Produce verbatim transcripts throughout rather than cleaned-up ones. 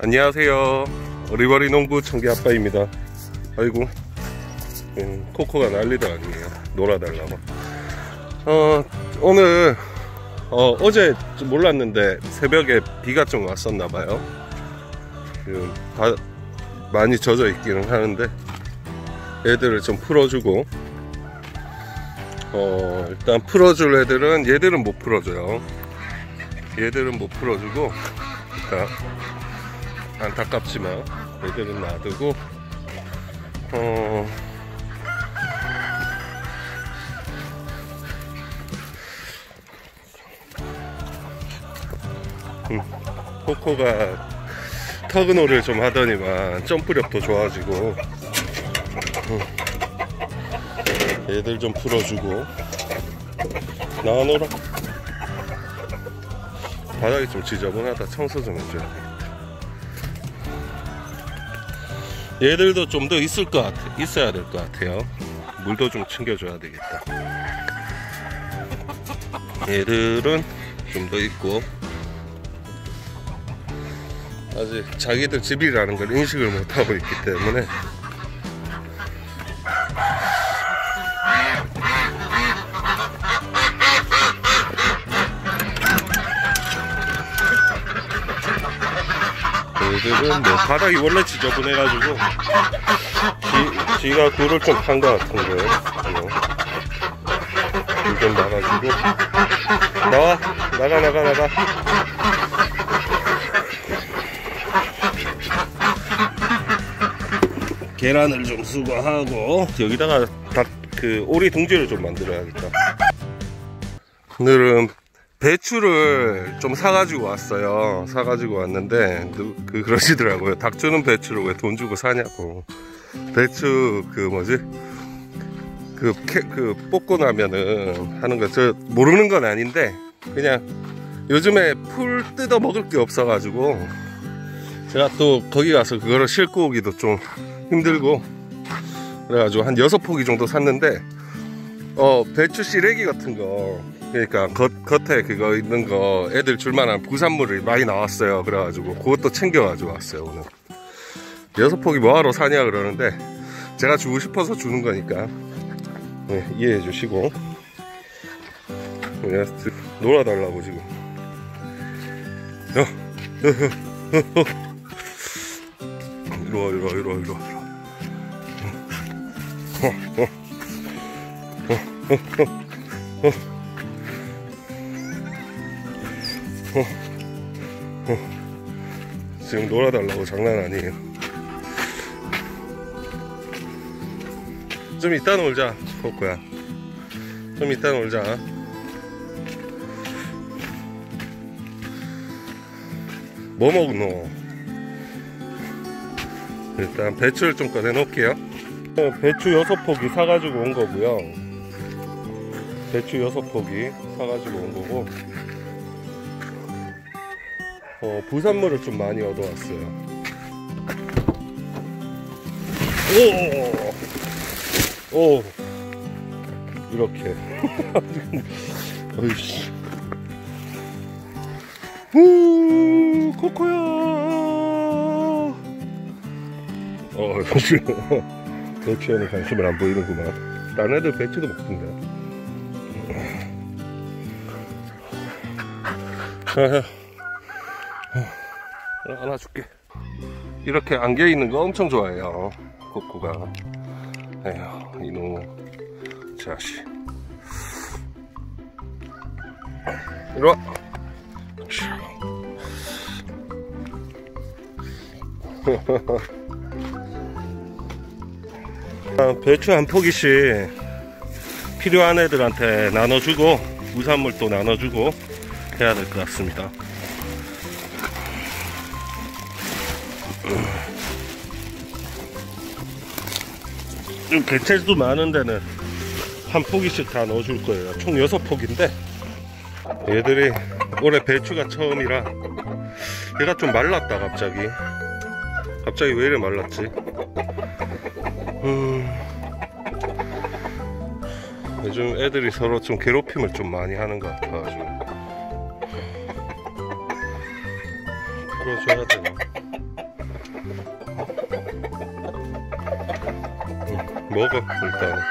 안녕하세요. 어리버리 농부 청개아빠입니다. 아이고, 음, 코코가 난리도 아니에요. 놀아달라고. 어, 오늘 어, 어제 좀 몰랐는데 새벽에 비가 좀 왔었나봐요. 지금 다 많이 젖어 있기는 하는데 애들을 좀 풀어주고, 어, 일단 풀어줄 애들은 얘들은 못 풀어줘요. 얘들은 못 풀어주고, 자, 안타깝지만 애들은 놔두고, 어, 음, 코코가 터그놀을 좀 하더니만 점프력도 좋아지고, 음, 애들 좀 풀어주고 나와 놀아. 바닥이 좀 지저분하다. 청소 좀 해줘야 돼. 얘들도 좀 더 있을 것 같아, 있어야 될 것 같아요. 물도 좀 챙겨줘야 되겠다. 얘들은 좀 더 있고, 아직 자기들 집이라는 걸 인식을 못 하고 있기 때문에. 얘들은 뭐 바닥이 원래 지저분해가지고 지, 지가 굴을 좀 판 것 같은데, 굴 좀 나가지고 나와 나가 나가 나가 계란을 좀 수거하고 여기다가 닭 그 오리 둥지를 좀 만들어야겠다. 오늘은 배추를 좀 사가지고 왔어요. 사가지고 왔는데, 그, 그러시더라고요. 닭 주는 배추를 왜 돈 주고 사냐고. 배추, 그, 뭐지? 그, 캐, 그, 뽑고 나면은 하는 거, 저, 모르는 건 아닌데, 그냥 요즘에 풀 뜯어 먹을 게 없어가지고, 제가 또 거기 가서 그거를 싣고 오기도 좀 힘들고, 그래가지고 한 여섯 포기 정도 샀는데, 어, 배추 시래기 같은 거, 그러니까 겉, 겉에 그거 있는 거 애들 줄만한 부산물이 많이 나왔어요. 그래가지고 그것도 챙겨가지고 왔어요. 오늘 여섯 포기 뭐하러 사냐 그러는데, 제가 주고 싶어서 주는 거니까, 네, 이해해 주시고. 놀아달라고 지금. 이리와 이리와 이리와 이리와 이리와. 어, 어, 지금 놀아달라고. 장난 아니에요. 좀 이따 놀자, 코코야. 좀 이따 놀자. 뭐 먹노? 일단 배추를 좀 꺼내 놓을게요. 배추 여섯 포기 사가지고 온 거고요. 배추 여섯 포기 사가지고 온 거고, 어, 부산물을 좀 많이 얻어왔어요. 오! 오! 이렇게. 어이씨. 후! 코코야! 어, 역시. 배추에는 관심을 안 보이는구만. 딴 애들 배추도 먹던데. 안아줄게. 이렇게 안개 있는 거 엄청 좋아해요, 코코가. 에휴, 이놈 자식. 이리와. 배추 한 포기씩 필요한 애들한테 나눠주고, 우산물도 나눠주고 해야 될 것 같습니다. 좀 개체수 많은 데는 한 포기씩 다 넣어줄 거예요. 총 여섯 포기인데 얘들이 올해 배추가 처음이라 얘가 좀 말랐다. 갑자기 갑자기 왜 이래 말랐지? 음... 요즘 애들이 서로 좀 괴롭힘을 좀 많이 하는 것 같아가지고 풀어줘야 되나? 먹어. 일단은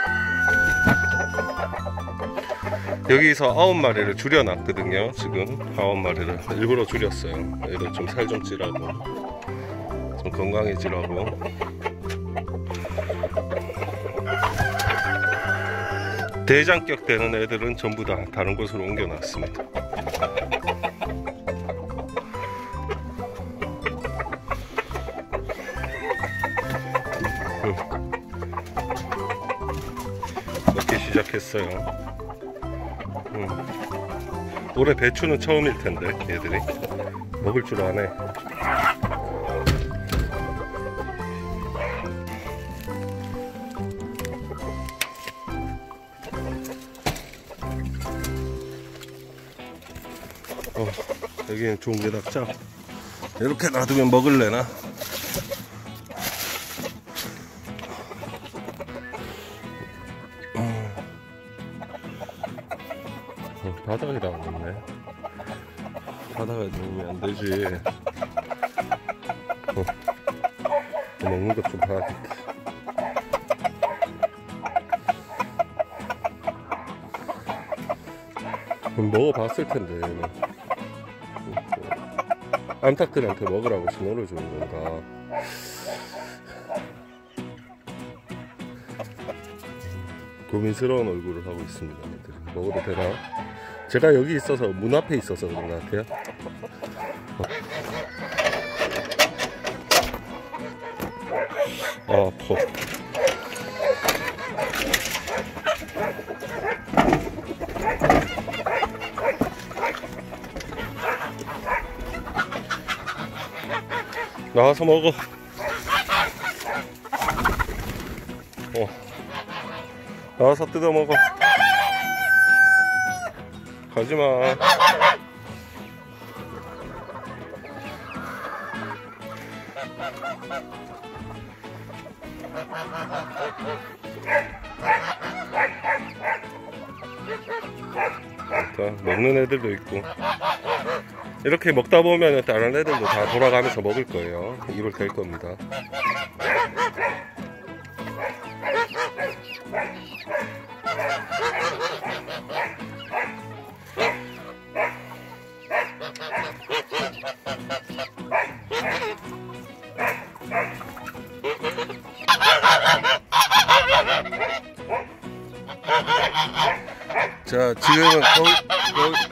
여기서 아홉 마리를 줄여놨거든요. 지금 아홉 마리를 일부러 줄였어요. 얘들 좀 살 좀 찌라고, 좀 건강해지라고. 대장격 되는 애들은 전부 다 다른 곳으로 옮겨놨습니다. 먹기 시작했어요. 응. 올해 배추는 처음일 텐데 얘들이 먹을 줄 아네. 어, 여기는 종개닭장. 이렇게 놔두면 먹을래나? 음. 어, 바닥에 나왔네. 바닥에 놓으면 안 되지. 어, 먹는 것 좀 봐야겠다. 먹어봤을 텐데 얘는. 암탉들한테 먹으라고 신호를 주는 건가? 고민스러운 얼굴을 하고 있습니다. 먹어도 되나? 제가 여기 있어서, 문 앞에 있어서 그런 것 같아요. 아, 아파. 나와서 먹어. 어. 나와서 뜯어 먹어. 가지마. 먹는 애들도 있고. 이렇게 먹다 보면 다른 애들도 다 돌아가면서 먹을 거예요. 입을 댈 겁니다. 자, 지금은 거위,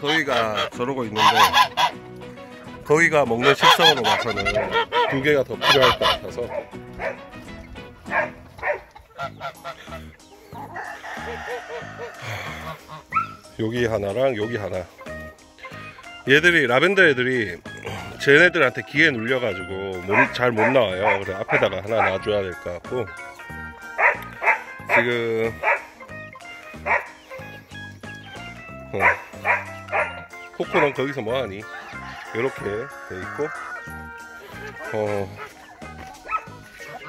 거위가 저러고 있는데, 거위가 먹는 식성으로 봐서는 두 개가 더 필요할 것 같아서. 여기 하나랑 여기 하나. 얘들이, 라벤더 애들이 쟤네들한테 기에 눌려가지고 잘 못 나와요. 그래, 앞에다가 하나 놔줘야 될 것 같고. 지금 어. 코코는 거기서 뭐하니? 이렇게 돼 있고, 어,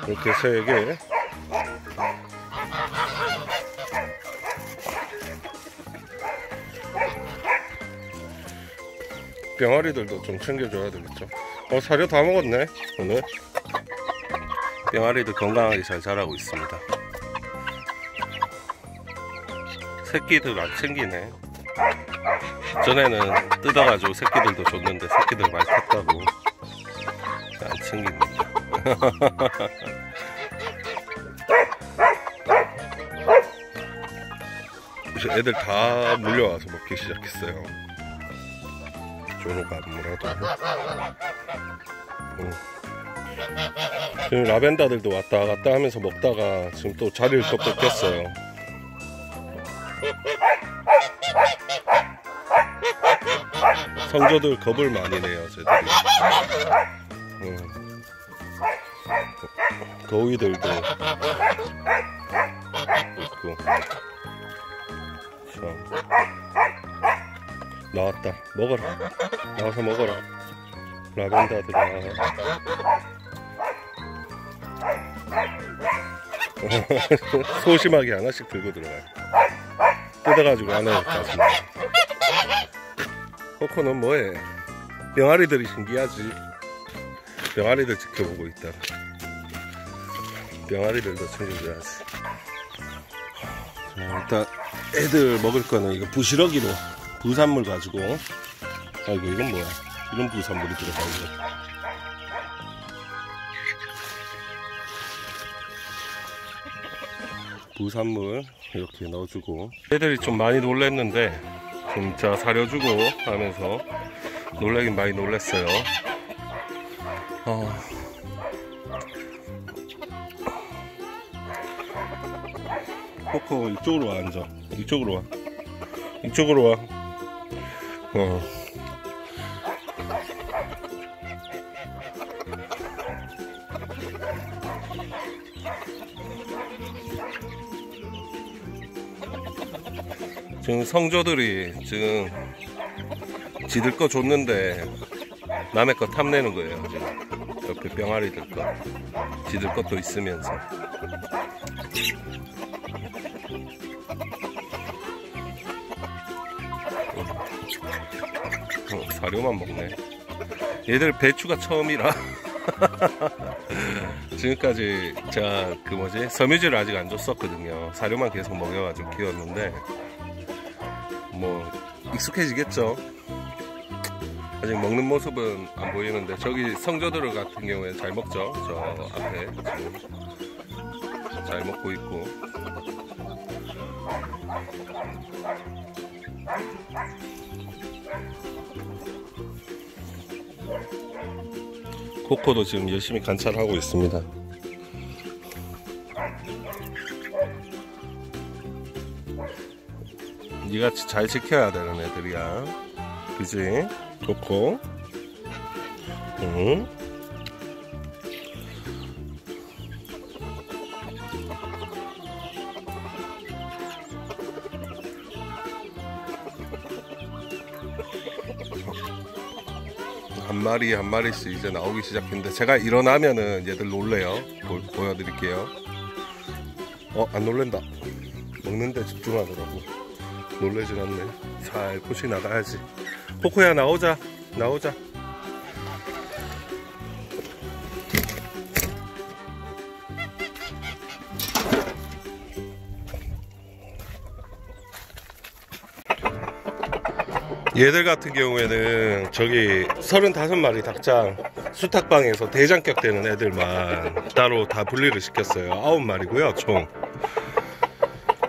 이렇게 세 개. 병아리들도 좀 챙겨줘야 되겠죠. 어, 사료 다 먹었네 오늘. 병아리들 건강하게 잘 자라고 있습니다. 새끼들 안 챙기네. 전에는 뜯어가지고 새끼들도 줬는데 새끼들 많이 컸다고 안 챙깁니다. 애들 다 물려와서 먹기 시작했어요. 조로가 뭐라도. 응. 지금 라벤더들도 왔다 갔다 하면서 먹다가 지금 또 자리를 또 뺏겼어요. 성조들 겁을 많이 내요, 쟤들이. 응. 거위들도 있고. 자. 나왔다. 먹어라. 나와서 먹어라. 라벤더들아. 소심하게 하나씩 들고 들어가요. 뜯어가지고 안에 가서. 코코는 뭐해? 병아리들이 신기하지. 병아리들 지켜보고 있다. 병아리들도 챙겨줘야지. 일단 애들 먹을 거는 이거 부시러기로 부산물 가지고. 아이고 이건 뭐야? 이런 부산물이 들어가 있네. 부산물 이렇게 넣어주고, 애들이 좀 많이 놀랬는데 진짜 사려주고 하면서 놀라긴 많이 놀랬어요. 어... 코코 이쪽으로 와. 앉아. 이쪽으로 와. 이쪽으로 와. 어. 지금 성조들이 지금 지들 거 줬는데 남의 거 탐내는 거예요. 지금 옆에 병아리들 거, 지들 것도 있으면서. 어, 사료만 먹네. 얘들 배추가 처음이라. 지금까지 제가 그 뭐지 섬유질을 아직 안 줬었거든요. 사료만 계속 먹여가지고 키웠는데 뭐 익숙해지겠죠. 아직 먹는 모습은 안 보이는데, 저기 성조들 같은 경우에 잘 먹죠. 저 앞에 지금 잘 먹고 있고. 코코도 지금 열심히 관찰하고 있습니다. 니같이 잘 지켜야 되는 애들이야. 그지? 코코. 응. 한 마리 한 마리씩 이제 나오기 시작했는데, 제가 일어나면은 얘들 놀래요. 보, 보여드릴게요. 어, 안 놀랜다. 먹는데 집중하더라고. 놀래진 않네. 살포시 나가야지. 코코야 나오자. 나오자. 얘들 같은 경우에는 저기 서른다섯 마리 닭장 수탉방에서 대장격 되는 애들만 따로 다 분리를 시켰어요. 아홉 마리고요 총.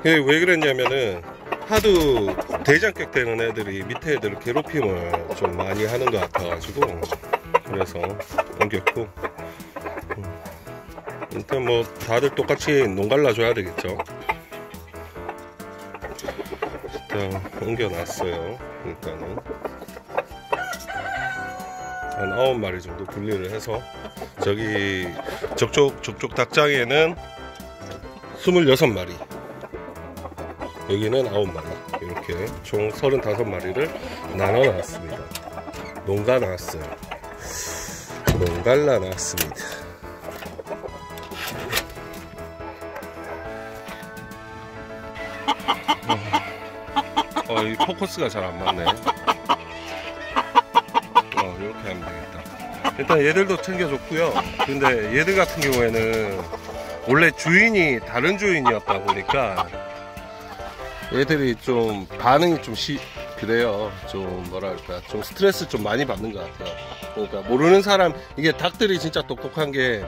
이게 왜 그랬냐면은 하도 대장격 되는 애들이 밑에 애들 괴롭힘을 좀 많이 하는 것 같아가지고, 그래서 옮겼고. 일단 뭐 다들 똑같이 농 갈라줘야 되겠죠. 일단 옮겨놨어요. 일단은 한 아홉 마리 정도 분리를 해서, 저기 저쪽 저쪽 닭장에는 스물여섯 마리, 여기는 아홉 마리, 이렇게 총 서른다섯 마리를 나눠 놨습니다. 농가 나왔어요. 농갈라 나왔습니다. 어, 이 포커스가 잘 안 맞네. 어, 이렇게 하면 되겠다. 일단 얘들도 챙겨줬고요. 근데 얘들 같은 경우에는 원래 주인이 다른 주인이었다 보니까 애들이 좀 반응이 좀 시, 그래요. 좀 뭐랄까, 좀 스트레스 좀 많이 받는 것 같아요. 그러니까 모르는 사람, 이게 닭들이 진짜 똑똑한 게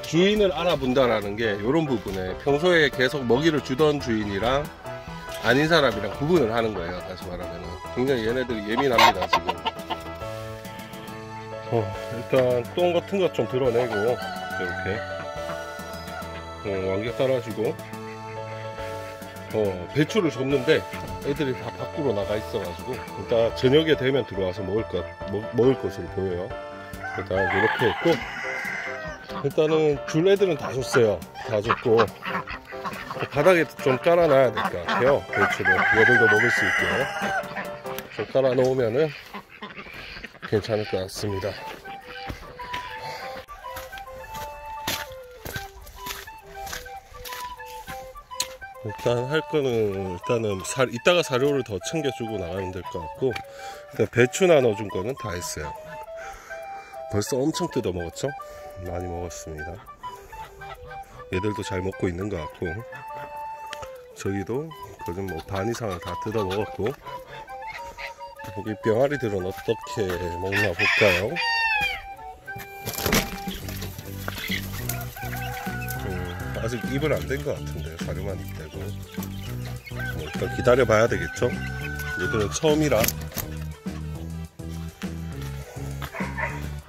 주인을 알아본다라는 게 이런 부분에, 평소에 계속 먹이를 주던 주인이랑 아닌 사람이랑 구분을 하는 거예요. 다시 말하면 굉장히 얘네들이 예민합니다 지금. 어, 일단 똥 같은 것 좀 드러내고 이렇게 어, 완격 깔아주고. 어, 배추를 줬는데 애들이 다 밖으로 나가 있어가지고 일단 저녁에 되면 들어와서 먹을 것, 먹, 먹을 것으로 보여요. 일단 이렇게 했고, 일단은 줄 애들은 다 줬어요. 다 줬고 바닥에 좀 깔아놔야 될 것 같아요. 배추를 얘들도 먹을 수 있게 좀 깔아놓으면은 괜찮을 것 같습니다. 일단 할 거는 일단은 사, 이따가 사료를 더 챙겨주고 나가면 될 것 같고, 일단 배추 나눠준 거는 다 했어요. 벌써 엄청 뜯어 먹었죠? 많이 먹었습니다. 얘들도 잘 먹고 있는 것 같고. 저기도 거의 뭐 반 이상을 다 뜯어 먹었고, 여기 병아리들은 어떻게 먹나 볼까요? 음, 아직 입을 안 댄 것 같은데, 사료만 입대고. 뭐 일단 기다려 봐야 되겠죠? 얘들은 처음이라.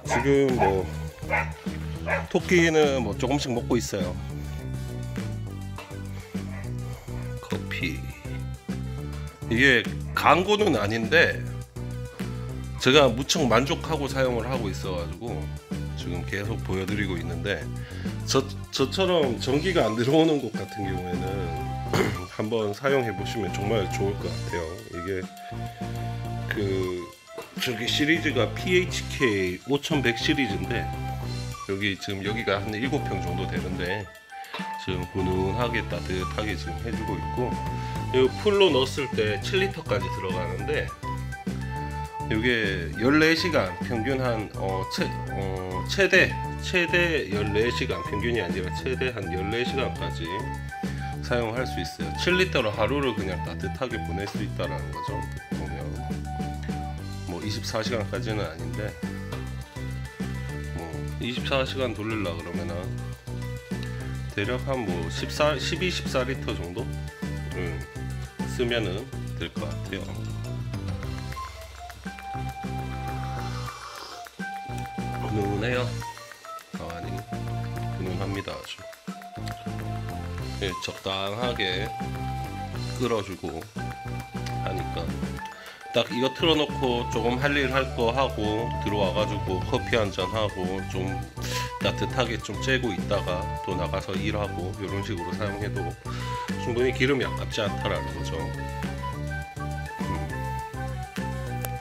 지금 뭐 토끼는 뭐 조금씩 먹고 있어요. 커피. 이게 광고는 아닌데 제가 무척 만족하고 사용을 하고 있어가지고 지금 계속 보여드리고 있는데, 저, 저처럼 전기가 안 들어오는 곳 같은 경우에는 한번 사용해 보시면 정말 좋을 것 같아요. 이게 그 저기 시리즈가 피에이치케이 오천백 시리즈인데, 여기 지금 여기가 한 일곱 평 정도 되는데 지금 훈훈하게 따뜻하게 지금 해주고 있고, 이 풀로 넣었을 때 칠 리터까지 들어가는데 이게 열네 시간 평균 한 어, 채, 어, 최대 최대 열네 시간, 평균이 아니라 최대 한 열네 시간까지 사용할 수 있어요. 칠 리터로 하루를 그냥 따뜻하게 보낼 수 있다라는 거죠. 보면 뭐 이십사 시간까지는 아닌데, 뭐 이십사 시간 돌리려 그러면은 대략 한 뭐 십이, 십사 리터 정도 음, 쓰면은 될 것 같아요. 훈훈해요. 가만히 훈훈합니다. 아주. 예, 적당하게 끓어주고 하니까 딱 이거 틀어놓고 조금 할 일 할 거 하고 들어와가지고 커피 한잔 하고 좀 따뜻하게 좀 쬐고 있다가 또 나가서 일하고, 이런 식으로 사용해도 충분히 기름이 아깝지 않다라는 거죠.